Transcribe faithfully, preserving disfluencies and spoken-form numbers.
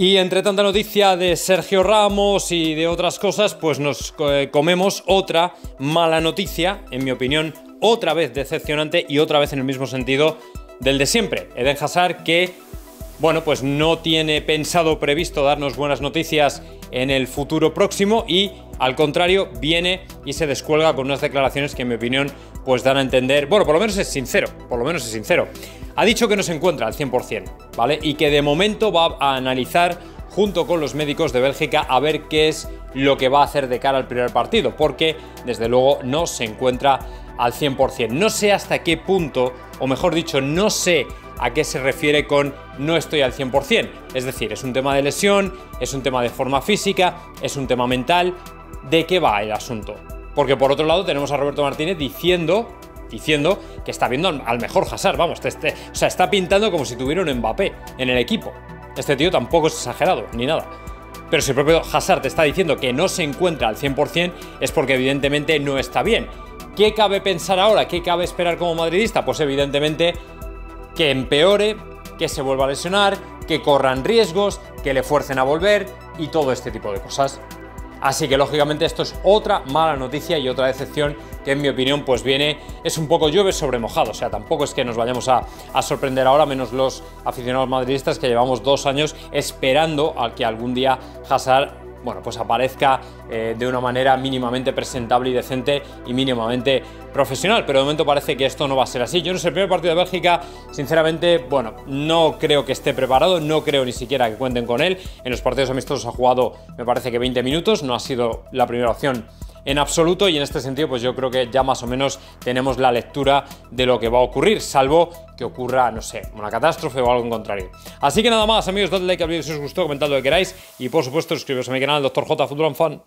Y entre tanta noticia de Sergio Ramos y de otras cosas, pues nos comemos otra mala noticia, en mi opinión, otra vez decepcionante y otra vez en el mismo sentido del de siempre. Eden Hazard, que, bueno, pues no tiene pensado previsto darnos buenas noticias en el futuro próximo y, al contrario, viene y se descuelga con unas declaraciones que, en mi opinión, pues dan a entender, bueno, por lo menos es sincero, por lo menos es sincero. Ha dicho que no se encuentra al cien por cien, ¿vale? Y que de momento va a analizar junto con los médicos de Bélgica a ver qué es lo que va a hacer de cara al primer partido, porque desde luego no se encuentra al cien por cien. No sé hasta qué punto, o mejor dicho, no sé a qué se refiere con no estoy al cien por cien. Es decir, es un tema de lesión, es un tema de forma física, es un tema mental. ¿De qué va el asunto? Porque por otro lado tenemos a Roberto Martínez diciendo, diciendo que está viendo al mejor Hazard, vamos, te, te, o sea, está pintando como si tuviera un Mbappé en el equipo. Este tío tampoco es exagerado, ni nada. Pero si el propio Hazard te está diciendo que no se encuentra al cien por cien, es porque evidentemente no está bien. ¿Qué cabe pensar ahora? ¿Qué cabe esperar como madridista? Pues evidentemente que empeore, que se vuelva a lesionar, que corran riesgos, que le fuercen a volver y todo este tipo de cosas. Así que lógicamente esto es otra mala noticia y otra decepción que, en mi opinión, pues viene, es un poco llueve sobre mojado. O sea, tampoco es que nos vayamos a, a sorprender ahora, menos los aficionados madridistas que llevamos dos años esperando a que algún día Hazard, bueno, pues aparezca eh, de una manera mínimamente presentable y decente y mínimamente profesional, pero de momento parece que esto no va a ser así. Yo no sé, el primer partido de Bélgica, sinceramente, bueno, no creo que esté preparado, no creo ni siquiera que cuenten con él. En los partidos amistosos ha jugado, me parece que veinte minutos, no ha sido la primera opción en absoluto y en este sentido pues yo creo que ya más o menos tenemos la lectura de lo que va a ocurrir, salvo que ocurra, no sé, una catástrofe o algo en contrario. Así que nada más, amigos, dadle like al vídeo si os gustó, comentad lo que queráis y por supuesto suscribiros a mi canal, doctor J, Futuronfan.